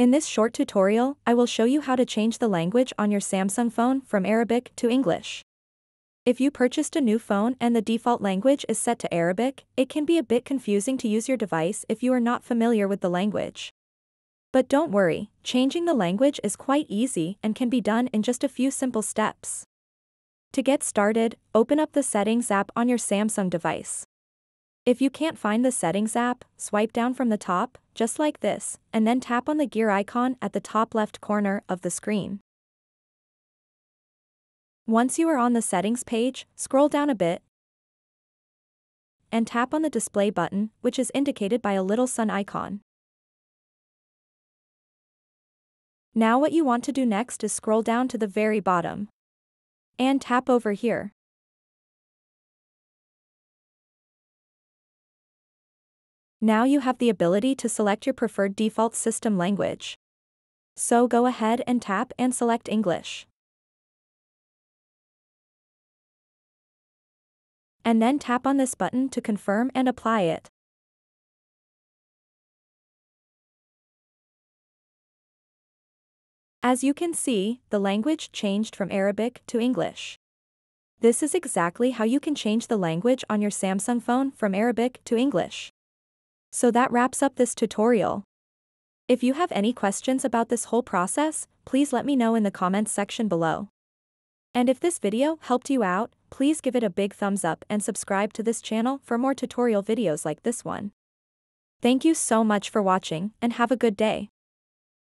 In this short tutorial, I will show you how to change the language on your Samsung phone from Arabic to English. If you purchased a new phone and the default language is set to Arabic, it can be a bit confusing to use your device if you are not familiar with the language. But don't worry, changing the language is quite easy and can be done in just a few simple steps. To get started, open up the Settings app on your Samsung device. If you can't find the Settings app, swipe down from the top, just like this, and then tap on the gear icon at the top left corner of the screen. Once you are on the Settings page, scroll down a bit and tap on the Display button, which is indicated by a little sun icon. Now what you want to do next is scroll down to the very bottom and tap over here. Now you have the ability to select your preferred default system language. So go ahead and tap and select English. And then tap on this button to confirm and apply it. As you can see, the language changed from Arabic to English. This is exactly how you can change the language on your Samsung phone from Arabic to English. So that wraps up this tutorial. If you have any questions about this whole process, please let me know in the comments section below. And if this video helped you out, please give it a big thumbs up and subscribe to this channel for more tutorial videos like this one. Thank you so much for watching and have a good day.